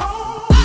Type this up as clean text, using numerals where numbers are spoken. Oh!